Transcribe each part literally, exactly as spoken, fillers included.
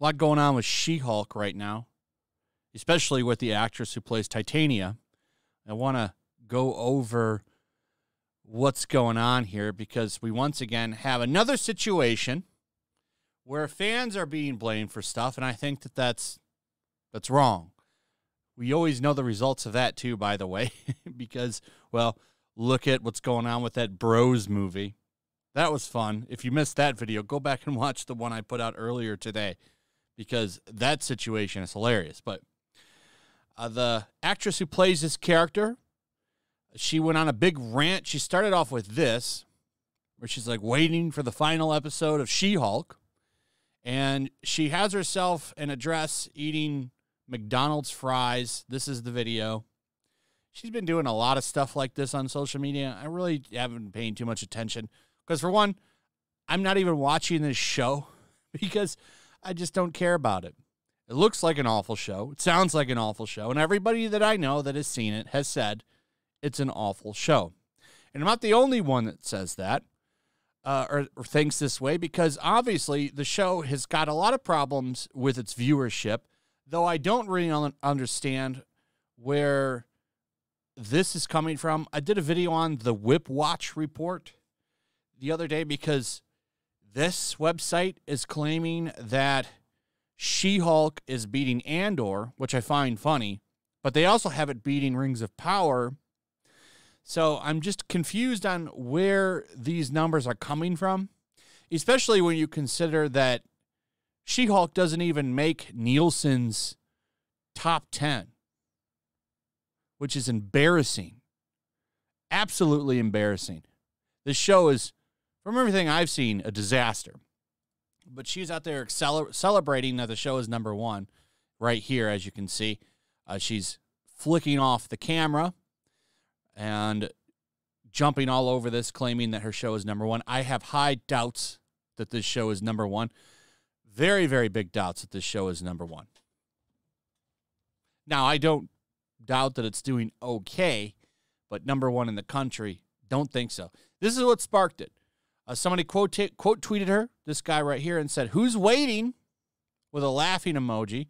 A lot going on with She-Hulk right now, especially with the actress who plays Titania. I want to go over what's going on here because we once again have another situation where fans are being blamed for stuff, and I think that that's, that's wrong. We always know the results of that, too, by the way, because, well, look at what's going on with that Bros movie. That was fun. If you missed that video, go back and watch the one I put out earlier today because that situation is hilarious. But uh, the actress who plays this character, she went on a big rant. She started off with this, where she's like waiting for the final episode of She-Hulk. And she has herself an address eating McDonald's fries. This is the video. She's been doing a lot of stuff like this on social media. I really haven't been paying too much attention because, for one, I'm not even watching this show because I just don't care about it. It looks like an awful show. It sounds like an awful show. And everybody that I know that has seen it has said it's an awful show. And I'm not the only one that says that. Uh, or, or thinks this way, because obviously the show has got a lot of problems with its viewership, though I don't really un understand where this is coming from. I did a video on the Whipwatch report the other day because this website is claiming that She-Hulk is beating Andor, which I find funny, but they also have it beating Rings of Power. So I'm just confused on where these numbers are coming from, especially when you consider that She-Hulk doesn't even make Nielsen's top ten, which is embarrassing, absolutely embarrassing. This show is, from everything I've seen, a disaster. But she's out there celebrating that the show is number one right here, as you can see. Uh, she's flicking off the camera and jumping all over this, claiming that her show is number one. I have high doubts that this show is number one. Very, very big doubts that this show is number one. Now, I don't doubt that it's doing okay, but number one in the country, don't think so. This is what sparked it. Uh, somebody quote, quote tweeted her, this guy right here, and said, "Who's waiting?" with a laughing emoji.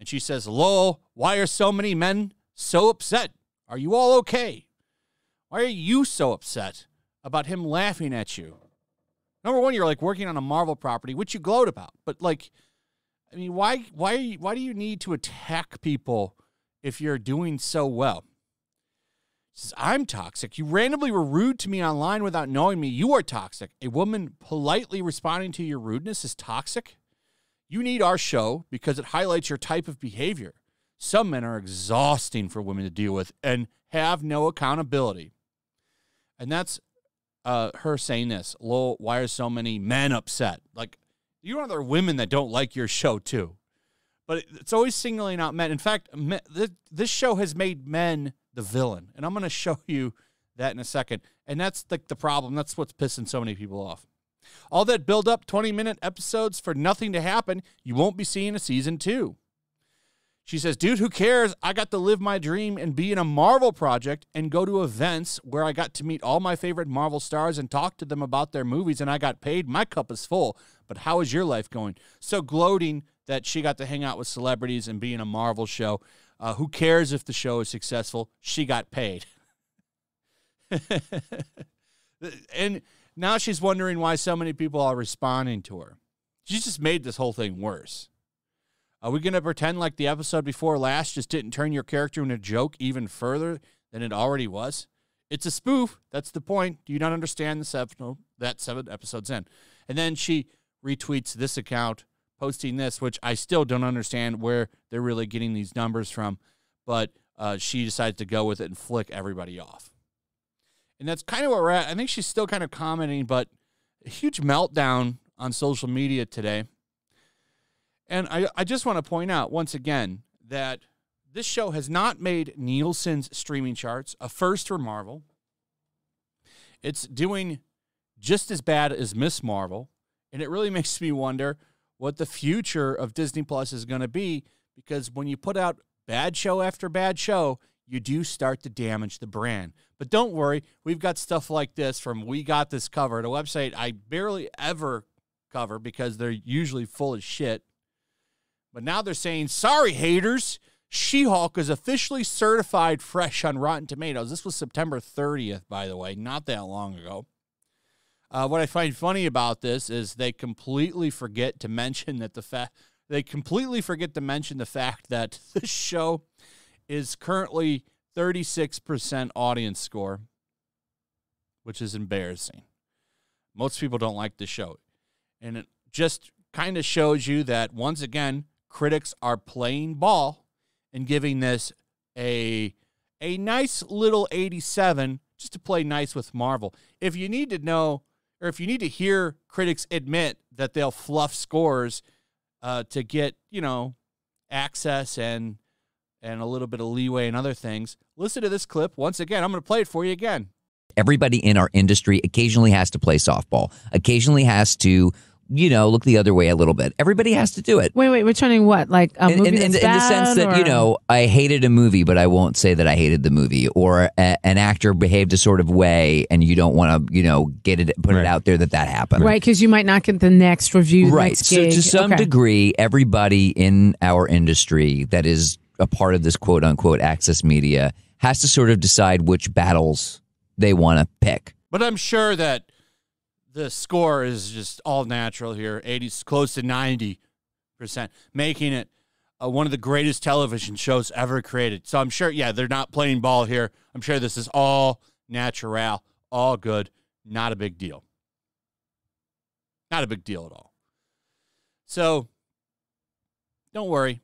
And she says, "Lol, why are so many men so upset? Are you all okay? Why are you so upset about him laughing at you?" Number one, you're like working on a Marvel property, which you gloat about. But like, I mean, why, why, why do you need to attack people if you're doing so well? She says, "I'm toxic. You randomly were rude to me online without knowing me. You are toxic. A woman politely responding to your rudeness is toxic. You need our show because it highlights your type of behavior. Some men are exhausting for women to deal with and have no accountability." And that's uh, her saying this, "Lol, why are so many men upset?" Like, you know, there are women that don't like your show too, but it's always singling out men. In fact, men, th this show has made men the villain, and I'm going to show you that in a second. And that's the, the problem. That's what's pissing so many people off. All that build up twenty minute episodes for nothing to happen. You won't be seeing a season two. She says, "Dude, who cares? I got to live my dream and be in a Marvel project and go to events where I got to meet all my favorite Marvel stars and talk to them about their movies, and I got paid. My cup is full, but how is your life going?" So gloating that she got to hang out with celebrities and be in a Marvel show. Uh, who cares if the show is successful? She got paid. And now she's wondering why so many people are responding to her. She's just made this whole thing worse. Are we going to pretend like the episode before last just didn't turn your character into a joke even further than it already was? It's a spoof. That's the point. Do you not understand the seven, no, that seven episodes in? And then she retweets this account, posting this, which I still don't understand where they're really getting these numbers from. But uh, she decides to go with it and flick everybody off. And that's kind of where we're at. I think she's still kind of commenting, but a huge meltdown on social media today. And I, I just want to point out once again that this show has not made Nielsen's streaming charts, a first for Marvel. It's doing just as bad as Miss Marvel, and it really makes me wonder what the future of Disney Plus is going to be, because when you put out bad show after bad show, you do start to damage the brand. But don't worry, we've got stuff like this from We Got This Covered, a website I barely ever cover because they're usually full of shit. But now they're saying, sorry, haters, She-Hulk is officially certified fresh on Rotten Tomatoes. This was September thirtieth, by the way, not that long ago. Uh, what I find funny about this is they completely forget to mention that the fact they completely forget to mention the fact that this show is currently thirty-six percent audience score, which is embarrassing. Most people don't like the show, and it just kind of shows you that once again critics are playing ball and giving this a a nice little eighty-seven just to play nice with Marvel. If you need to know, or if you need to hear critics admit that they'll fluff scores uh, to get, you know, access and and a little bit of leeway and other things, listen to this clip once again. I'm going to play it for you again. Everybody in our industry occasionally has to play softball, occasionally has to, you know, look the other way a little bit. Everybody has to do it. Wait, wait, we're turning what? Like a movie in, in, in, in the sense that, or? You know, I hated a movie, but I won't say that I hated the movie. Or a, an actor behaved a sort of way, and you don't want to, you know, get it, put right. it out there that that happened. Right, because you might not get the next review. Right, next so to some okay. degree, everybody in our industry that is a part of this quote unquote access media has to sort of decide which battles they want to pick. But I'm sure that the score is just all natural here, eighties, close to ninety percent, making it uh, one of the greatest television shows ever created. So I'm sure, yeah, they're not playing ball here. I'm sure this is all natural, all good, not a big deal. Not a big deal at all. So don't worry.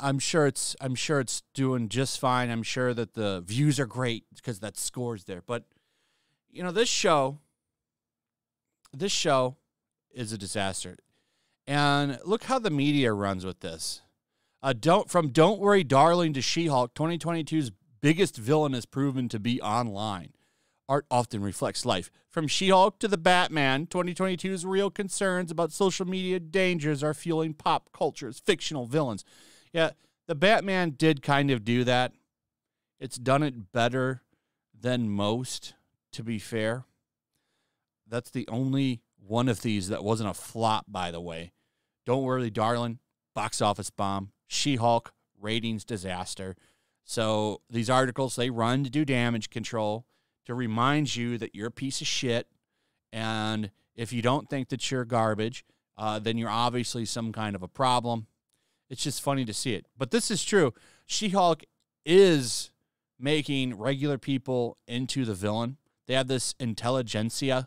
I'm sure it's I'm sure it's doing just fine. I'm sure that the views are great because that score's there. But you know, this show this show is a disaster. And look how the media runs with this. Uh, don't from Don't Worry Darling to She-Hulk, twenty twenty-two's biggest villain is proven to be online. Art often reflects life. From She-Hulk to The Batman, twenty twenty-two's real concerns about social media dangers are fueling pop culture's fictional villains. Yeah, The Batman did kind of do that. It's done it better than most, to be fair. That's the only one of these that wasn't a flop, by the way. Don't Worry, Darling, box office bomb. She-Hulk, ratings disaster. So these articles, they run to do damage control to remind you that you're a piece of shit. And if you don't think that you're garbage, uh, then you're obviously some kind of a problem. It's just funny to see it. But this is true. She-Hulk is making regular people into the villain. They have this Intelligencia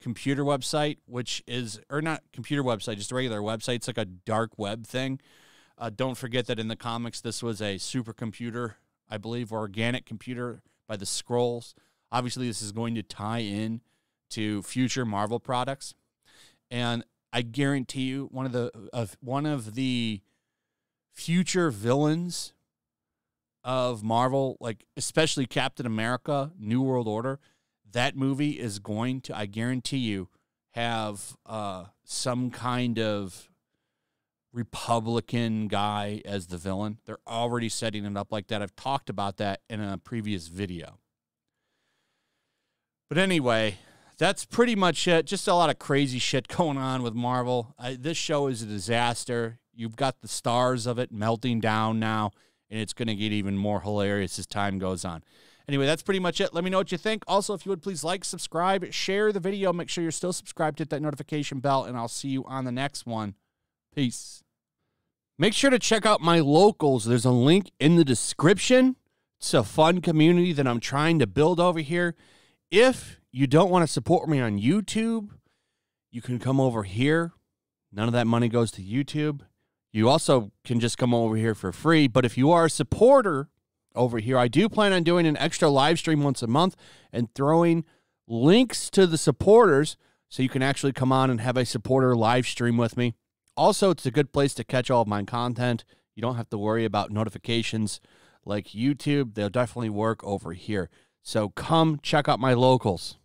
computer website, which is, or not computer website, just a regular website. It's like a dark web thing. Uh, don't forget that in the comics, this was a supercomputer, I believe, or organic computer by the Skrulls. Obviously, this is going to tie in to future Marvel products. And I guarantee you, one of the, of, one of the, future villains of Marvel, like especially Captain America, New World Order, that movie is going to, I guarantee you, have uh, some kind of Republican guy as the villain. They're already setting it up like that. I've talked about that in a previous video. But anyway, that's pretty much it. Just a lot of crazy shit going on with Marvel. I, this show is a disaster. You've got the stars of it melting down now, and it's going to get even more hilarious as time goes on. Anyway, that's pretty much it. Let me know what you think. Also, if you would, please like, subscribe, share the video. Make sure you're still subscribed. Hit that notification bell, and I'll see you on the next one. Peace. Make sure to check out my locals. There's a link in the description. It's a fun community that I'm trying to build over here. If you don't want to support me on YouTube, you can come over here. None of that money goes to YouTube. You also can just come over here for free. But if you are a supporter over here, I do plan on doing an extra live stream once a month and throwing links to the supporters so you can actually come on and have a supporter live stream with me. Also, it's a good place to catch all of my content. You don't have to worry about notifications like YouTube. They'll definitely work over here. So come check out my locals.